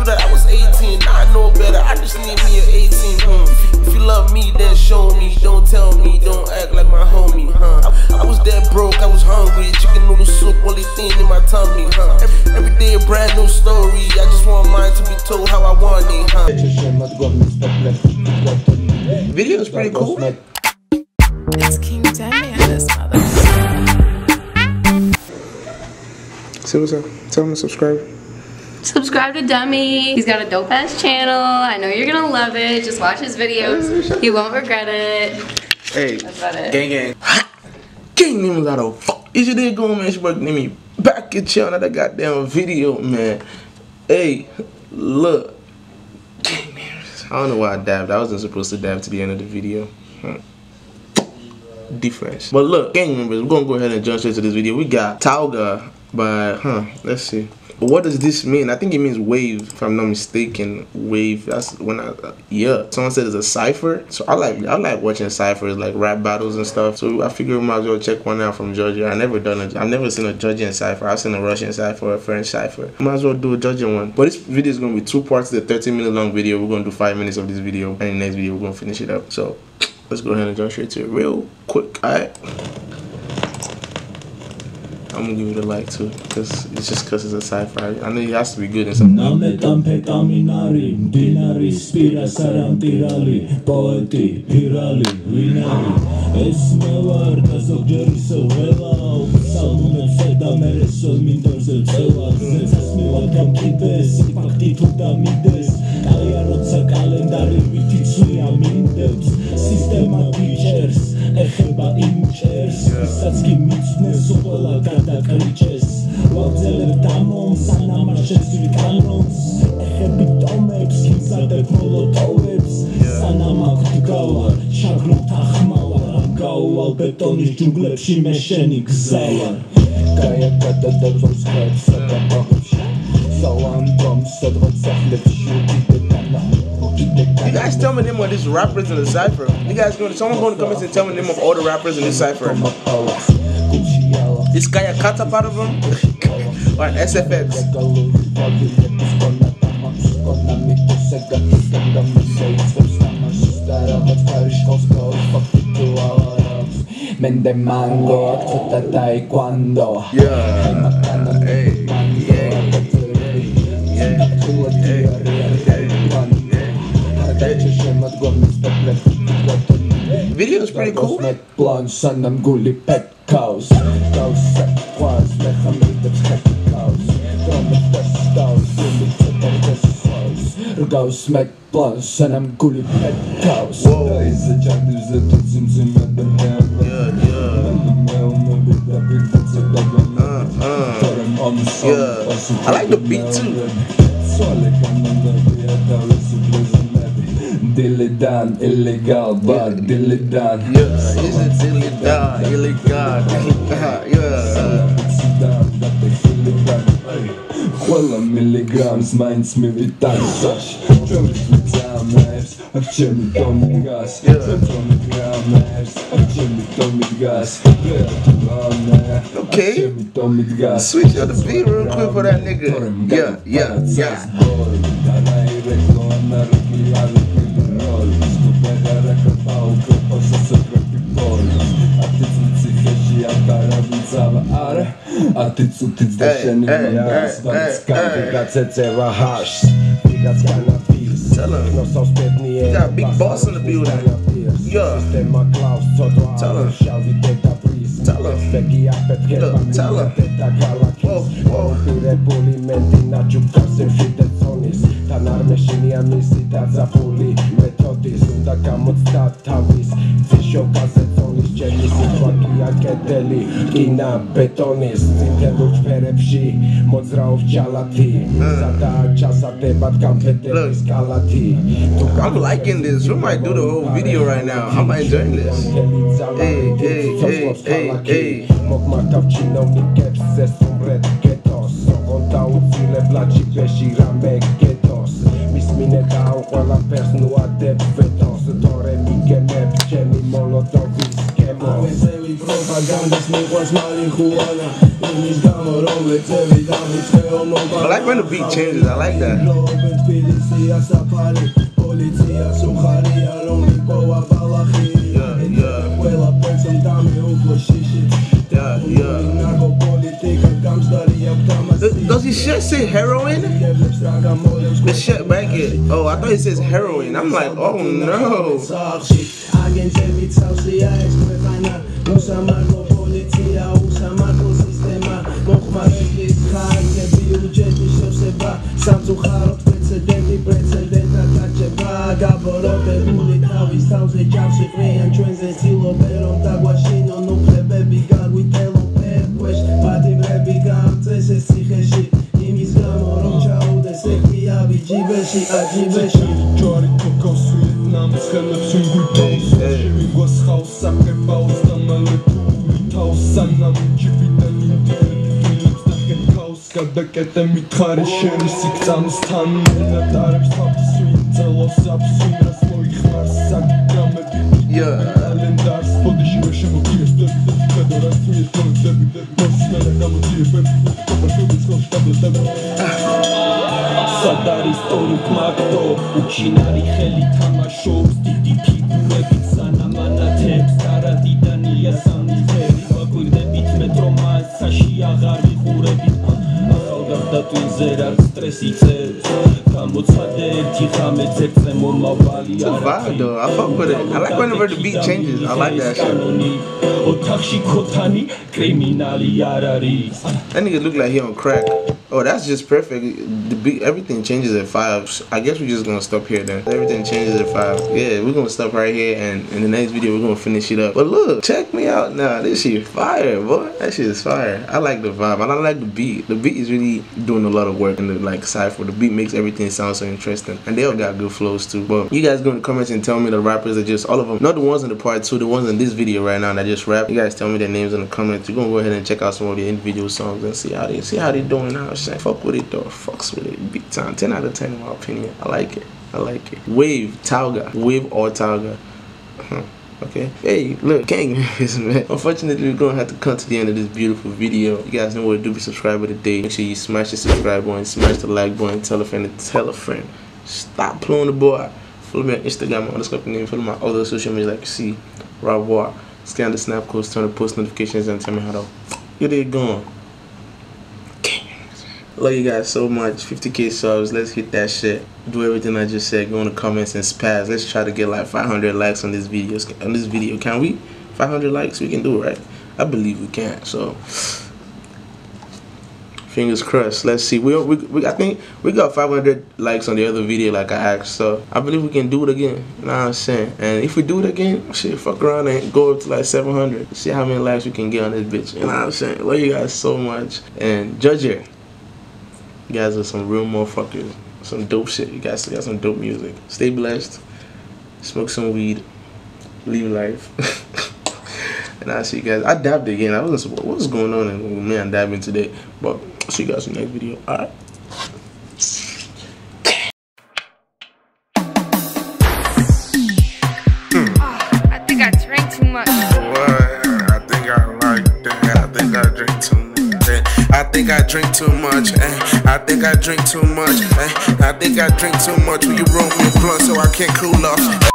knew that I was 18. Now I know better, I just need me an 18. If you love me, then show me. Don't tell me, don't act like my homie, I was that broke, I was hungry. Chicken noodle soup, only thing in my tummy, Every day a brand new story. I just want mine to be told how I want it, Video's pretty cool. It's King Demi and his mother. See what's up. Tell him to subscribe. Subscribe to Demi. He's got a dope ass channel. I know you're gonna love it. Just watch his videos. You won't regret it. Hey, that's about it. Gang gang. Gang name out of fuck. It's your day going, man. It's your boy Demi. Back at y'all another goddamn video, man. Hey, look. Gang name. I don't know why I dabbed. I wasn't supposed to dab to the end of the video. Difference. But look, gang members, we're gonna go ahead and jump straight to this video. We got Talga by, let's see. What does this mean? I think it means wave, if I'm not mistaken. Wave, that's when I, yeah. Someone said it's a cypher. So I like watching cyphers, like rap battles and stuff. So I figured we might as well check one out from Georgia. I've never seen a Georgian cypher. I've seen a Russian cypher, a French cypher. Might as well do a Georgian one. But this video is gonna be two parts of the 13-minute long video. We're gonna do 5 minutes of this video, and in the next video we're gonna finish it up. So let's go ahead and jump straight to it real quick, alright? I'm gonna give it a like too, cause it's just cause it's a sci-fi. I know it has to be good and something. Echeba imchers, pisacki mitne supola kada kriches. Wabzeler tamon, sana marches vilkanons. Echebi tomeps, kinsadek molotoweps. Sana makdgawar, shaglota chmawar. Gawal betonish dżunglepsi meszeni gzawar. Kaja kada dewon sklep, seka pachowsi. Załam dom, sedwon sachlepsi ubidytana. You guys tell me the name of these rappers in the cypher. You guys going to, someone going to come in and tell me the name of all the rappers in this cypher. This guy a kata part of them? Or an SFX? Yeah. Hey. Video's pretty cool. Yeah. I like the beat too. Dilidan, illegal, but Dilidan. Yeah, is it Dilidan, illegal? Yeah. Well, a milligrams minds me with time such. Jump with time lives, I've chilled with gas. Jump with gram lives, I've chilled with gas. Okay. Switch out the beat real quick for that nigga. Yeah. You got a big boss in the building. Yeah. Look, I'm liking this. We might do the whole video right now. I'm enjoying this. Hey. I like when the beat changes, I like that. Does his shirt say heroin? The shirt blanket. Oh, I thought it says heroin. I'm like, oh no. It's a vibe though, I fuck with it. I like whenever the beat changes, I like that shit. That nigga look like he on crack. Oh, that's just perfect. The beat, everything changes at 5. I guess we're just gonna stop here then. Everything changes at 5. Yeah, we're gonna stop right here, and in the next video we're gonna finish it up. But look, check me out now. This shit fire, boy. That shit is fire. I like the vibe. And I like the beat. The beat is really doing a lot of work in the like cypher. The beat makes everything sound so interesting. And they all got good flows too. But you guys go in the comments and tell me the rappers that just all of them, not the ones in the part 2, the ones in this video right now that just rap. You guys tell me their names in the comments. You're gonna go ahead and check out some of the individual songs and see how they doing now. Fuck with it though, fucks with it big time. 10 out of 10 in my opinion. I like it. Wave, Talga. Wave or Talga. Okay, hey, look, can't get this, man. Unfortunately, we're gonna have to come to the end of this beautiful video. You guys know what to do. Be subscriber today. Make sure you smash the subscribe button, smash the like button, tell a friend to tell a friend. Stop playing the boy. Follow me on Instagram, my _ name, follow my other social media like you see. Revoir. Stay on the snap codes, turn the post notifications and tell me how the get it going. Love you guys so much. 50k subs. Let's hit that shit. Do everything I just said. Go in the comments and spaz. Let's try to get like 500 likes on this video. Can we? 500 likes? We can do it, right? I believe we can. So, fingers crossed. Let's see. I think we got 500 likes on the other video, like I asked. So, I believe we can do it again. You know what I'm saying? And if we do it again, shit, fuck around and go up to like 700. See how many likes we can get on this bitch. You know what I'm saying? Love you guys so much. And judge it. You guys are some real motherfuckers. Some dope shit. You guys got some dope music. Stay blessed. Smoke some weed. Live life. And I'll see you guys. I dabbed again. I wasn't supposed to. What's going on? And man, dabbing today. But I'll see you guys in the next video. Alright. I think I drank too much. What? I think I like that. I think I drank too much. I think I drink too much, eh? I think I drink too much, eh? I think I drink too much when you roll me a blunt so I can't cool off, eh?